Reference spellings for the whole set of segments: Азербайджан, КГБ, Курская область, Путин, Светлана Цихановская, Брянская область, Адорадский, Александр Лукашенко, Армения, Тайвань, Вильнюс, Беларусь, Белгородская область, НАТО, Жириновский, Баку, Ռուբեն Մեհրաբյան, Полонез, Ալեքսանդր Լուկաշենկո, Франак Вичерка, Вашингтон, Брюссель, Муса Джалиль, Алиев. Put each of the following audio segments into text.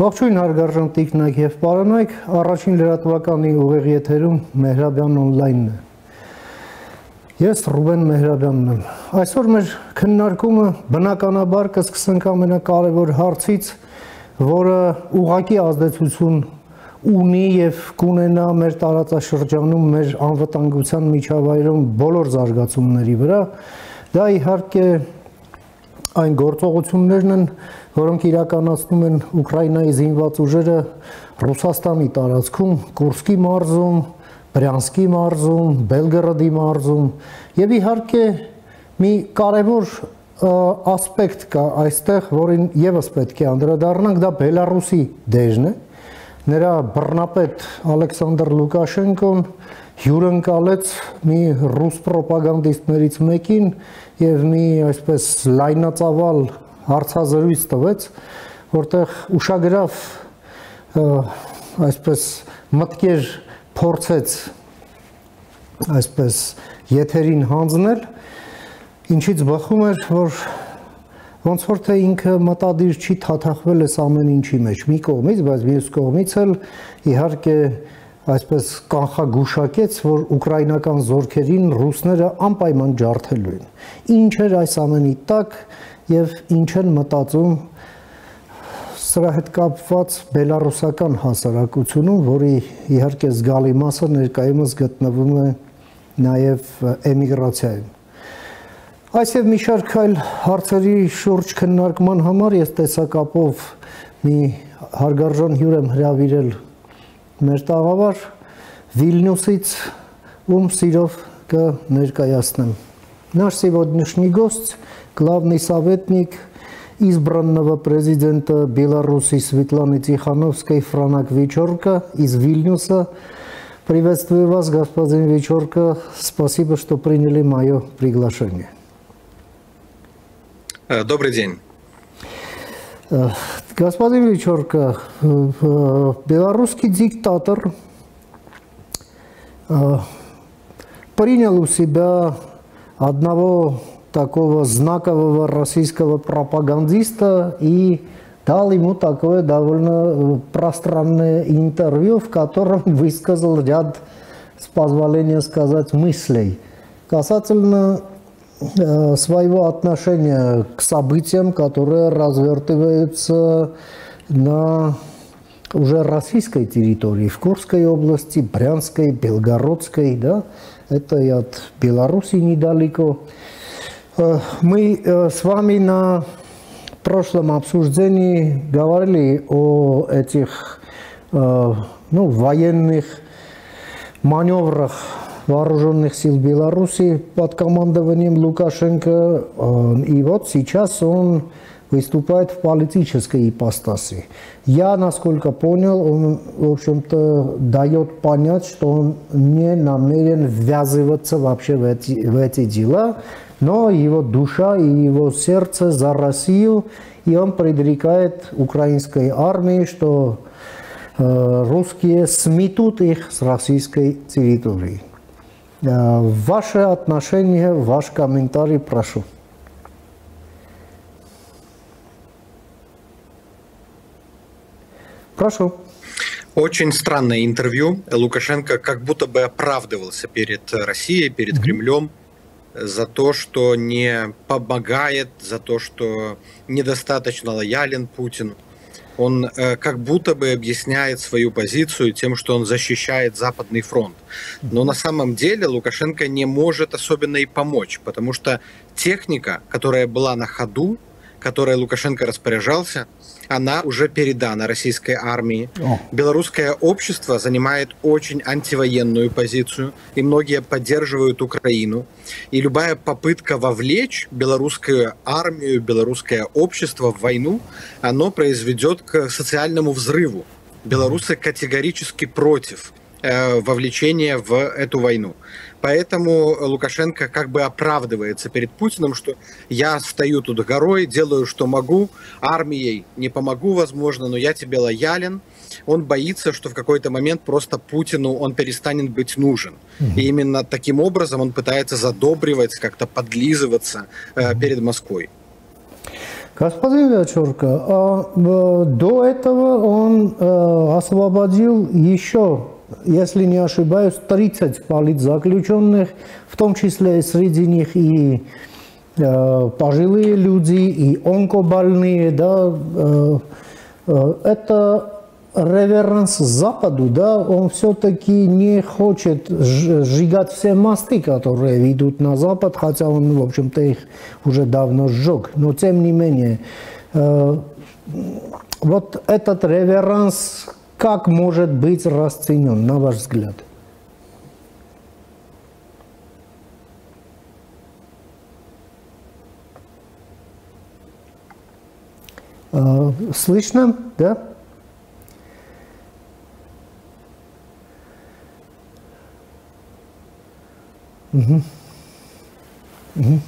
Ողջույն հարգարժան տիկնակ եւ պարոնայք, առաջին լրատվականի ուղիղ եթերում Մեհրաբյան on-line-ն է. Ես Ռուբեն Մեհրաբյանն եմ. Այսօր մեր քննարկումը բնականաբար կսկսենք ամենակարևոր հարցից, որը ուղղակի ազդեցություն ունի եւ կունենա մեր տարածաշրջանում, մեր անվտանգության միջավայրում բոլոր զարգացումների վրա. Դա իհարկե այն գործողություններն են, որոնք իրականացնում են Ուկրաինայի զինված ուժերը Ռուսաստանի տարածքում, Կուրսկի մարզում, Բրյանսկի մարզում, Բելգորոդի մարզում, եւ իհարկե մի կարևոր ասպեկտ կա այստեղ, որին եւս պետք է անդրադառնանք, դա Բելարուսի դերն է. Նրա բռնապետ Ալեքսանդր Լուկաշենկոն հյուրընկալեց մի ռուս պրոպագանդիստներից մեկին եւ մի այսպես լայնածավալ հարցազրույց տվեց, որտեղ ուշագրավ այսպես մտքեր փորձեց այսպես եթերին հանձնել, ինչից բախում էր, որ ոնց որ թե ինքը մտադիր չի թաթախվել այս ամեն ինչի մեջ, մի կողմից, բայց մյուս կողմից էլ իհարկե այսպես կանխագուշակեց, որ ուկրաինական զորքերին ռուսները անպայման ջարդելու են. Ինչ էր այս ամենի տակ եւ ինչ են մտածում սրա հետ կապված բելարուսական հասարակությունում, որի իհարկե զգալի մասը ներկայումս գտնվում է նաեւ էմիգրացիայում. Այս եւ մի շարք այլ հարցերի շուրջ քննարկման համար ես տեսակապով մի հարգարժան հյուր եմ հրավիրել մեր տաղավար Вильнюсից, ում սիրով կներկայացնեմ. Наш сегодняшний гость, главный советник избранного президента Беларуси Светланы Цихановской Франак Вичерка из Вильнюса. Приветствую вас, господин Вичерка. Спасибо, что приняли мое приглашение. Добрый день. Господин Вичерка, белорусский диктатор принял у себя одного такого знакового российского пропагандиста и дал ему такое довольно пространное интервью, в котором высказал ряд, с позволения сказать, мыслей касательно своего отношения к событиям, которые развертываются на уже российской территории, в Курской области, Брянской, Белгородской, да, это и от Беларуси недалеко. Мы с вами на прошлом обсуждении говорили о этих военных маневрах вооруженных сил Беларуси под командованием Лукашенко, и вот сейчас он выступает в политической ипостаси. Я, насколько понял, он, в общем-то, дает понять, что он не намерен ввязываться вообще в эти дела, но его душа и его сердце за Россию, и он предрекает украинской армии, что русские сметут их с российской территории. Ваше отношение, ваш комментарий, прошу. Прошу. Очень странное интервью. Лукашенко как будто бы оправдывался перед Россией, перед Кремлем за то, что не помогает, за то, что недостаточно лоялен Путину. Он как будто бы объясняет свою позицию тем, что он защищает Западный фронт. Но на самом деле Лукашенко не может особенно и помочь, потому что техника, которая была на ходу, которой Лукашенко распоряжался, она уже передана российской армии. Белорусское общество занимает очень антивоенную позицию, и многие поддерживают Украину. И любая попытка вовлечь белорусскую армию, белорусское общество в войну, оно произведет к социальному взрыву. Белорусы категорически против вовлечения в эту войну. Поэтому Лукашенко как бы оправдывается перед Путиным, что я стою тут горой, делаю, что могу, армией не помогу, возможно, но я тебе лоялен. Он боится, что в какой-то момент просто Путину он перестанет быть нужен. И именно таким образом он пытается задобривать, как-то подлизываться перед Москвой. Господин Вичерка, до этого он освободил еще, если не ошибаюсь, 30 политзаключенных, в том числе среди них и пожилые люди, и онкобольные. Да, это реверанс Западу, да, он все-таки не хочет сжигать все мосты, которые ведут на Запад, хотя он, в общем-то, их уже давно сжег. Но, тем не менее, вот этот реверанс как может быть расценен, на ваш взгляд? Слышно, да? Угу. Угу.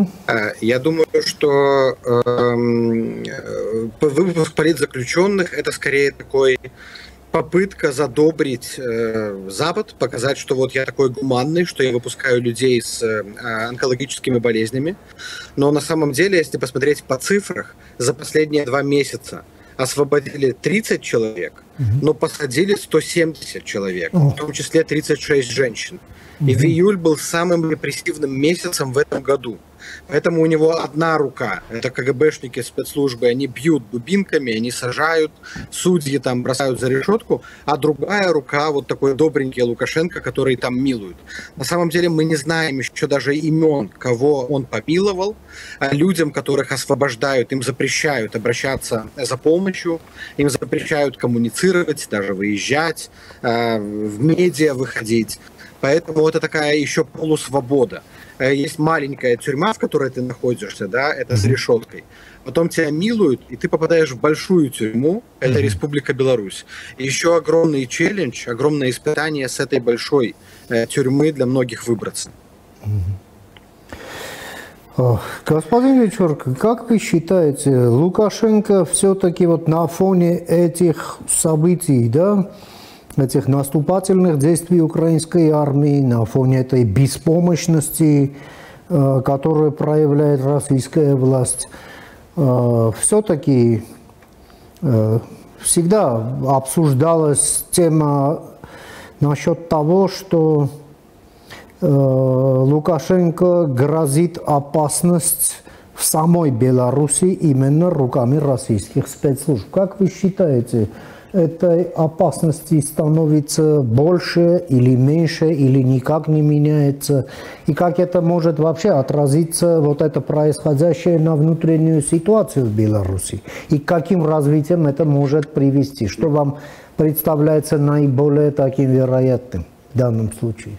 Угу. Я думаю, что выпуск политзаключенных — это скорее такой попытка задобрить Запад, показать, что вот я такой гуманный, что я выпускаю людей с онкологическими болезнями. Но на самом деле, если посмотреть по цифрах, за последние 2 месяца освободили 30 человек, но посадили 170 человек, в том числе 36 женщин. И июль был самым репрессивным месяцем в этом году. Поэтому у него одна рука. Это КГБшники, спецслужбы, они бьют дубинками, они сажают, судьи там бросают за решетку, а другая рука, вот такой добренький Лукашенко, который там милует. На самом деле мы не знаем еще даже имен, кого он помиловал. Людям, которых освобождают, им запрещают обращаться за помощью, им запрещают коммуницировать, даже выезжать, в медиа выходить. Поэтому это такая еще полусвобода. Есть маленькая тюрьма, в которой ты находишься, да, это с решеткой. Потом тебя милуют, и ты попадаешь в большую тюрьму, это Республика Беларусь. И еще огромный челлендж, огромное испытание с этой большой тюрьмы для многих выбраться. Господин Вичерка, как вы считаете, Лукашенко все-таки вот на фоне этих событий, да, этих наступательных действий украинской армии, на фоне этой беспомощности, которую проявляет российская власть, все-таки всегда обсуждалась тема насчет того, что Лукашенко грозит опасность в самой Беларуси именно руками российских спецслужб. Как вы считаете, этой опасности становится больше или меньше, или никак не меняется? И как это может вообще отразиться, вот это происходящее, на внутреннюю ситуацию в Беларуси? И к каким развитиям это может привести? Что вам представляется наиболее таким вероятным в данном случае?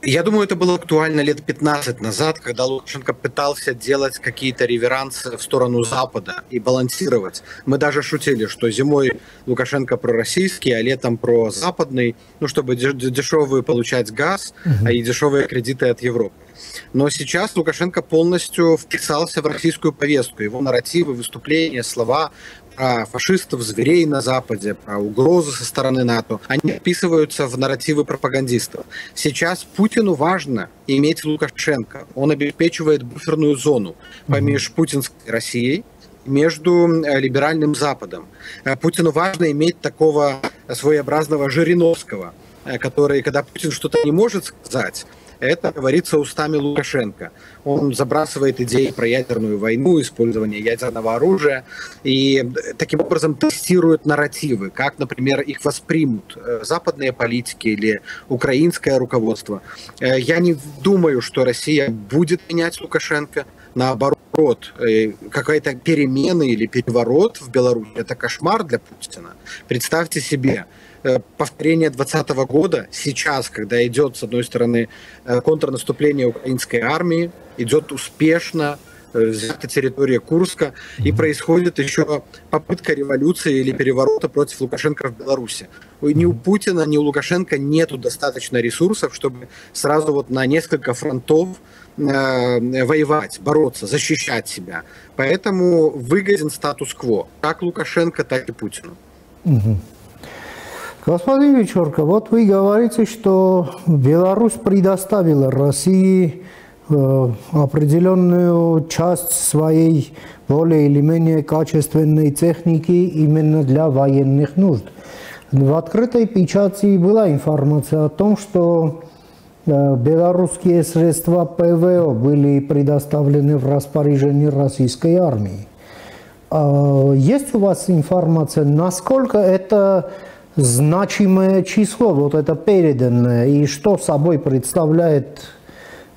Я думаю, это было актуально лет 15 назад, когда Лукашенко пытался делать какие-то реверансы в сторону Запада и балансировать. Мы даже шутили, что зимой Лукашенко пророссийский, а летом прозападный, ну, чтобы дешевый получать газ, а и дешевые кредиты от Европы. Но сейчас Лукашенко полностью вписался в российскую повестку. Его нарративы, выступления, слова про фашистов, зверей на Западе, про угрозы со стороны НАТО, они вписываются в нарративы пропагандистов. Сейчас Путину важно иметь Лукашенко. Он обеспечивает буферную зону помеж путинской Россией, между либеральным Западом. Путину важно иметь такого своеобразного Жириновского, который, когда Путин что-то не может сказать, это говорится устами Лукашенко. Он забрасывает идеи про ядерную войну, использование ядерного оружия и таким образом тестирует нарративы, как, например, их воспримут западные политики или украинское руководство. Я не думаю, что Россия будет менять Лукашенко. Наоборот, какая-то перемена или переворот в Беларуси – это кошмар для Путина. Представьте себе повторение 2020 года сейчас, когда идет, с одной стороны, контрнаступление украинской армии, идет успешно, взята территория Курска, и происходит еще попытка революции или переворота против Лукашенко в Беларуси. Ни у Путина, ни у Лукашенко нету достаточно ресурсов, чтобы сразу вот на несколько фронтов воевать, бороться, защищать себя. Поэтому выгоден статус-кво, как Лукашенко, так и Путину. Господин Вичерка, вот вы говорите, что Беларусь предоставила России определенную часть своей более или менее качественной техники именно для военных нужд. В открытой печати была информация о том, что белорусские средства ПВО были предоставлены в распоряжение российской армии. Есть у вас информация, насколько это значимое число, вот это переданное, и что собой представляет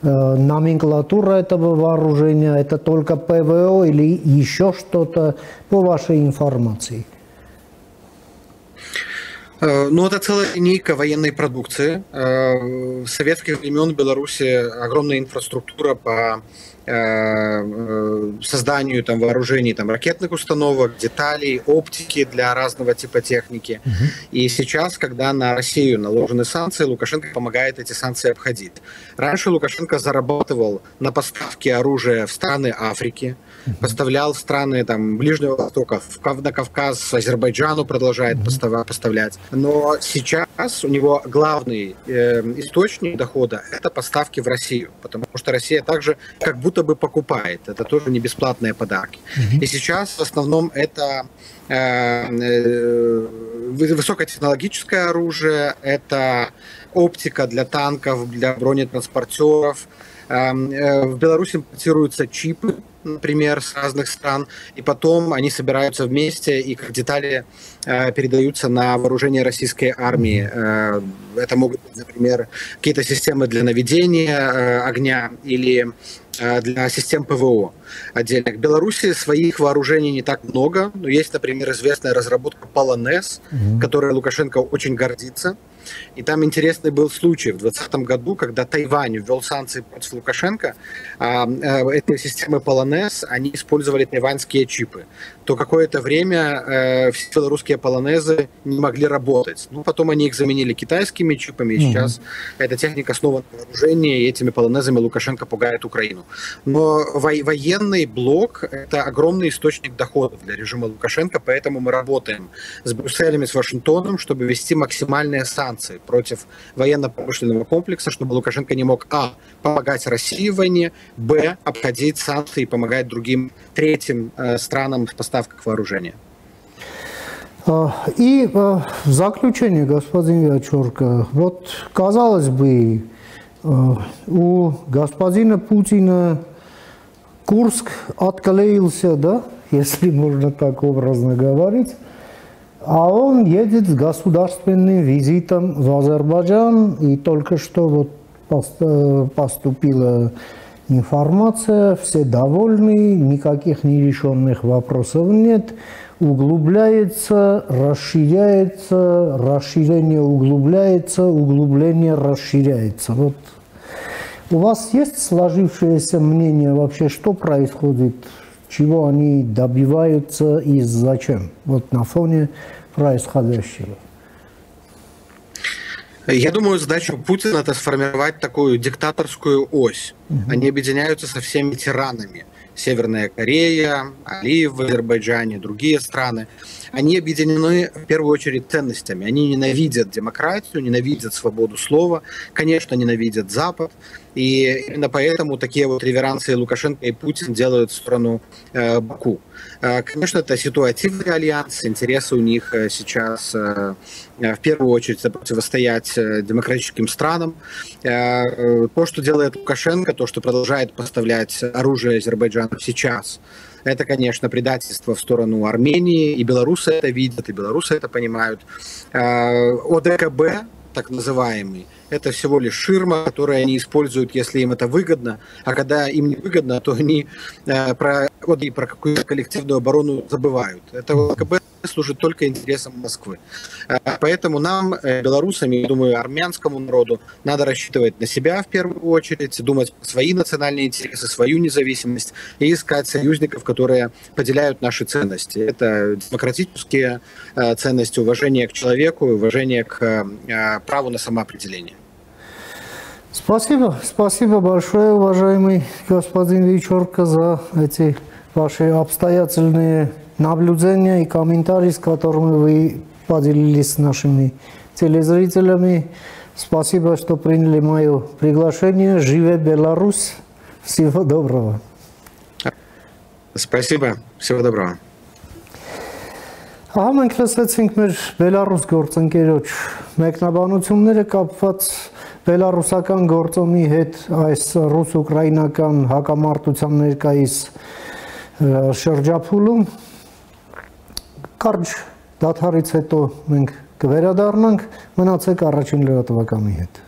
номенклатура этого вооружения? Это только ПВО или еще что-то, по вашей информации? Ну, это целая линейка военной продукции. С советских времен в Беларуси огромная инфраструктура по созданию там вооружений, там ракетных установок, деталей, оптики для разного типа техники. И сейчас, когда на Россию наложены санкции, Лукашенко помогает эти санкции обходить. Раньше Лукашенко зарабатывал на поставке оружия в страны Африки, поставлял в страны там Ближнего Востока, на Кавказ, Азербайджану продолжает поставлять. Но сейчас у него главный источник дохода – это поставки в Россию, потому что Россия также как будто бы покупает. Это тоже не бесплатные подарки. И сейчас в основном это высокотехнологическое оружие, это оптика для танков, для бронетранспортеров. В Беларуси импортируются чипы, например, с разных стран, и потом они собираются вместе и как детали передаются на вооружение российской армии. Это могут быть, например, какие-то системы для наведения огня или для систем ПВО отдельных. В Беларуси своих вооружений не так много, но есть, например, известная разработка «Полонез», которой Лукашенко очень гордится. И там интересный был случай в 2020 году, когда Тайвань ввел санкции против Лукашенко. Этой системы «Полонез», они использовали тайваньские чипы. То какое-то время все белорусские «Полонезы» не могли работать. Ну, потом они их заменили китайскими чипами, и сейчас эта техника снова на вооружении, и этими «Полонезами» Лукашенко пугает Украину. Но военный блок – это огромный источник доходов для режима Лукашенко, поэтому мы работаем с Брюсселем и с Вашингтоном, чтобы вести максимальные санкции против военно-промышленного комплекса, чтобы Лукашенко не мог а. Помогать России в войне, б. Обходить санкции и помогать другим третьим странам в поставках вооружения. И в заключение, господин Вичерка, вот казалось бы, у господина Путина Курск отклеился, да, если можно так образно говорить. А он едет с государственным визитом в Азербайджан, и только что вот поступила информация, все довольны, никаких нерешенных вопросов нет, углубляется, расширяется, расширение углубляется, углубление расширяется. Вот у вас есть сложившееся мнение вообще, что происходит? Чего они добиваются и зачем? Вот на фоне происходящего. Я думаю, задача Путина – это сформировать такую диктаторскую ось. Они объединяются со всеми тиранами. Северная Корея, Алиев в Азербайджане, другие страны. Они объединены в первую очередь ценностями. Они ненавидят демократию, ненавидят свободу слова, конечно, ненавидят Запад. И именно поэтому такие вот реверансы Лукашенко и Путин делают в страну Баку. Конечно, это ситуативный альянс. Интересы у них сейчас в первую очередь противостоять демократическим странам. То, что делает Лукашенко, то, что продолжает поставлять оружие Азербайджану сейчас, это, конечно, предательство в сторону Армении. И белорусы это видят, и белорусы это понимают. ОДКБ, так называемый, это всего лишь ширма, которую они используют, если им это выгодно. А когда им не выгодно, то они про какую-то коллективную оборону забывают. Это ОДКБ служит только интересам Москвы. Поэтому нам, белорусам, я думаю, армянскому народу, надо рассчитывать на себя в первую очередь, думать про свои национальные интересы, свою независимость и искать союзников, которые поделяют наши ценности. Это демократические ценности, уважение к человеку, уважение к праву на самоопределение. Спасибо. Спасибо большое, уважаемый господин Вичерка, за эти ваши обстоятельные наблюдения и комментарии, с которыми вы поделились с нашими телезрителями. Спасибо, что приняли мое приглашение. Живе Беларусь! Всего доброго. Спасибо. Всего доброго. Համենք լսեցինք մեր Բելարուս գործընկերոջ մեկնաբանությունները կապված բելարուսական գործոնի հետ այս ռուս-ուկրաինական հակամարտության ներկայիս շրջափուլում կարճ դադարից հետո մենք կվերադառնանք, մնացեք առաջին լրատվականի հետ։